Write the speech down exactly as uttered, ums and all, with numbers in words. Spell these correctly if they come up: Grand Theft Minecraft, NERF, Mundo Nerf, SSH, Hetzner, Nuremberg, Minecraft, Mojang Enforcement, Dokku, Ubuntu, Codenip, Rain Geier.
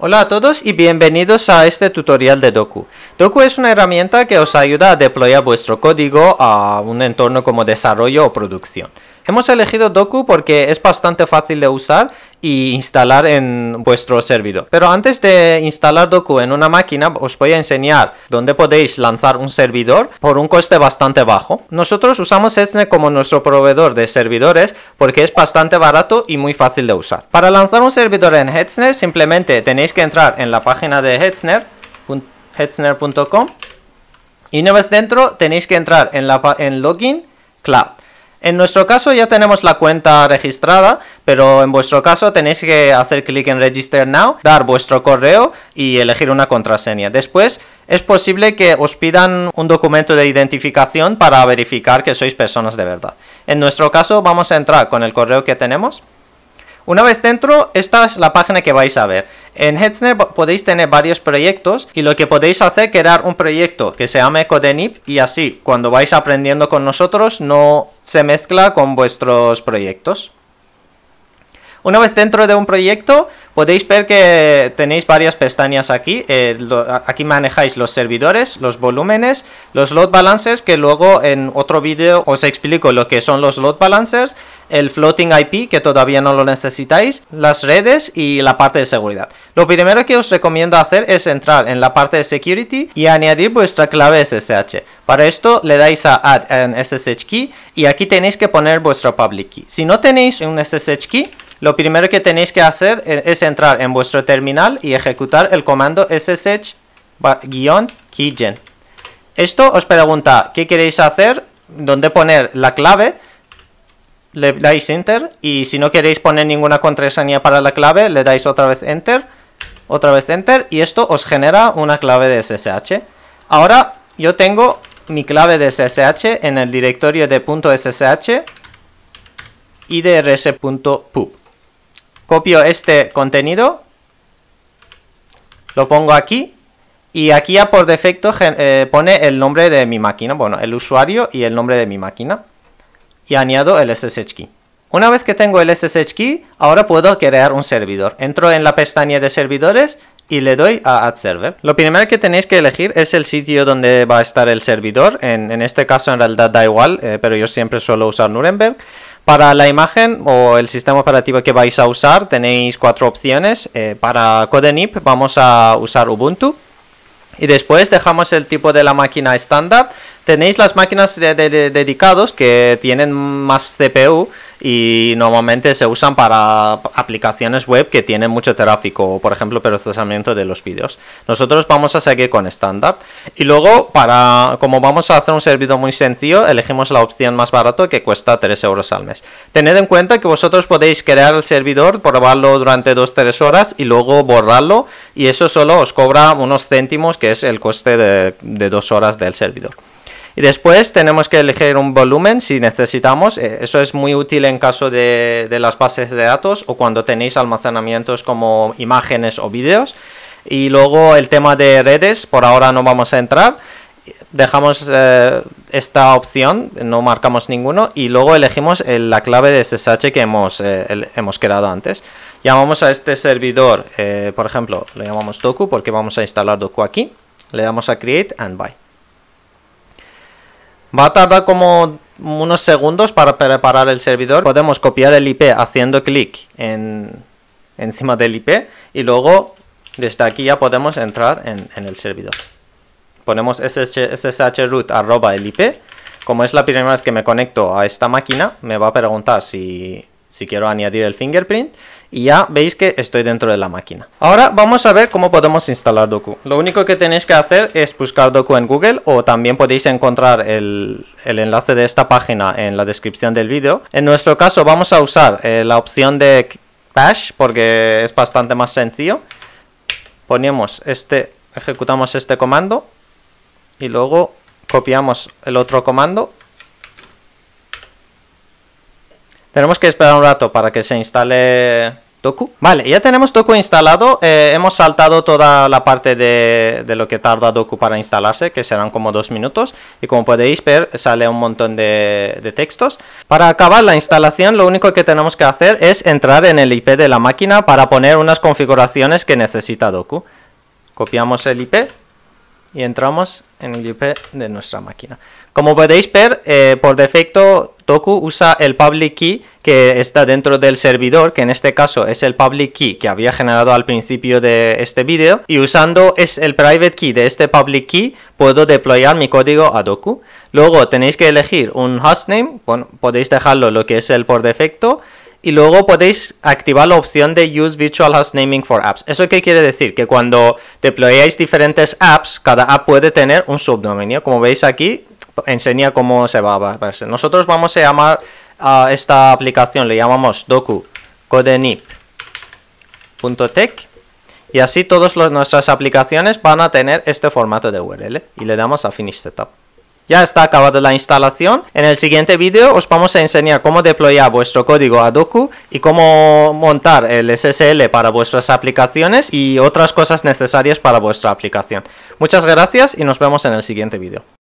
Hola a todos y bienvenidos a este tutorial de Dokku. Dokku es una herramienta que os ayuda a deployar vuestro código a un entorno como desarrollo o producción. Hemos elegido Dokku porque es bastante fácil de usar y instalar en vuestro servidor. Pero antes de instalar Dokku en una máquina, os voy a enseñar dónde podéis lanzar un servidor por un coste bastante bajo. Nosotros usamos Hetzner como nuestro proveedor de servidores porque es bastante barato y muy fácil de usar. Para lanzar un servidor en Hetzner, simplemente tenéis que entrar en la página de Hetzner, hetzner punto com, y una vez dentro tenéis que entrar en, la, en Login, Cloud. En nuestro caso ya tenemos la cuenta registrada, pero en vuestro caso tenéis que hacer clic en Register Now, dar vuestro correo y elegir una contraseña. Después es posible que os pidan un documento de identificación para verificar que sois personas de verdad. En nuestro caso vamos a entrar con el correo que tenemos. Una vez dentro, esta es la página que vais a ver. En Hetzner podéis tener varios proyectos y lo que podéis hacer es crear un proyecto que se llame Codenip y así, cuando vais aprendiendo con nosotros, no se mezcla con vuestros proyectos. Una vez dentro de un proyecto, podéis ver que tenéis varias pestañas aquí. Eh, lo, aquí manejáis los servidores, los volúmenes, los load balancers, que luego en otro vídeo os explico lo que son los load balancers, el floating I P, que todavía no lo necesitáis, las redes y la parte de seguridad. Lo primero que os recomiendo hacer es entrar en la parte de security y añadir vuestra clave S S H. Para esto le dais a add an S S H key y aquí tenéis que poner vuestro public key. Si no tenéis un S S H key, lo primero que tenéis que hacer es entrar en vuestro terminal y ejecutar el comando ese ese hache guion keygen. Esto os pregunta qué queréis hacer, dónde poner la clave, le dais Enter, y si no queréis poner ninguna contraseña para la clave, le dais otra vez Enter, otra vez Enter, y esto os genera una clave de S S H. Ahora yo tengo mi clave de S S H en el directorio de .ssh i d r s a punto pub. Copio este contenido, lo pongo aquí y aquí ya por defecto eh, pone el nombre de mi máquina, bueno, el usuario y el nombre de mi máquina, y añado el S S H key. Una vez que tengo el S S H key, ahora puedo crear un servidor. Entro en la pestaña de servidores y le doy a Add Server. Lo primero que tenéis que elegir es el sitio donde va a estar el servidor. En, en este caso en realidad da igual, eh, pero yo siempre suelo usar Nuremberg. Para la imagen o el sistema operativo que vais a usar tenéis cuatro opciones. Eh, para Codenip vamos a usar Ubuntu y después dejamos el tipo de la máquina estándar. Tenéis las máquinas de, de, de dedicados que tienen más C P U y normalmente se usan para aplicaciones web que tienen mucho tráfico, por ejemplo procesamiento de los vídeos. Nosotros vamos a seguir con estándar y luego, para como vamos a hacer un servidor muy sencillo, elegimos la opción más barata que cuesta tres euros al mes. Tened en cuenta que vosotros podéis crear el servidor, probarlo durante dos a tres horas y luego borrarlo, y eso solo os cobra unos céntimos, que es el coste de, de dos horas del servidor. Y después tenemos que elegir un volumen si necesitamos. Eso es muy útil en caso de, de las bases de datos o cuando tenéis almacenamientos como imágenes o vídeos. Y luego el tema de redes, por ahora no vamos a entrar. Dejamos eh, esta opción, no marcamos ninguno, y luego elegimos el, la clave de S S H que hemos, eh, el, hemos creado antes. Llamamos a este servidor, eh, por ejemplo, lo llamamos Dokku porque vamos a instalar Dokku aquí. Le damos a Create and Buy. Va a tardar como unos segundos para preparar el servidor. Podemos copiar el I P haciendo clic en, encima del I P y luego desde aquí ya podemos entrar en, en el servidor. Ponemos ssh root arroba el I P. Como es la primera vez que me conecto a esta máquina, me va a preguntar si, si quiero añadir el fingerprint. Y ya veis que estoy dentro de la máquina. Ahora vamos a ver cómo podemos instalar Dokku. Lo único que tenéis que hacer es buscar Dokku en Google, o también podéis encontrar el, el enlace de esta página en la descripción del vídeo. En nuestro caso vamos a usar eh, la opción de bash porque es bastante más sencillo. Ponemos este, ejecutamos este comando y luego copiamos el otro comando. Tenemos que esperar un rato para que se instale Dokku. Vale, ya tenemos Dokku instalado. Eh, hemos saltado toda la parte de, de lo que tarda Dokku para instalarse, que serán como dos minutos. Y como podéis ver, sale un montón de, de textos. Para acabar la instalación, lo único que tenemos que hacer es entrar en el I P de la máquina para poner unas configuraciones que necesita Dokku. Copiamos el I P y entramos en el I P de nuestra máquina. Como podéis ver, eh, por defecto Dokku usa el public key que está dentro del servidor, que en este caso es el public key que había generado al principio de este vídeo, y usando es el private key de este public key puedo deployar mi código a Dokku. Luego tenéis que elegir un hostname, bueno, podéis dejarlo lo que es el por defecto, y luego podéis activar la opción de Use Virtual Hostnaming for Apps. ¿Eso qué quiere decir? Que cuando deployáis diferentes apps, cada app puede tener un subdominio. Como veis aquí, enseña cómo se va a verse. Nosotros vamos a llamar a esta aplicación, le llamamos dokku guión codenip punto tech, y así todas nuestras aplicaciones van a tener este formato de U R L. Y le damos a Finish Setup. Ya está acabada la instalación. En el siguiente vídeo os vamos a enseñar cómo deployar vuestro código a Dokku y cómo montar el S S L para vuestras aplicaciones y otras cosas necesarias para vuestra aplicación. Muchas gracias y nos vemos en el siguiente vídeo.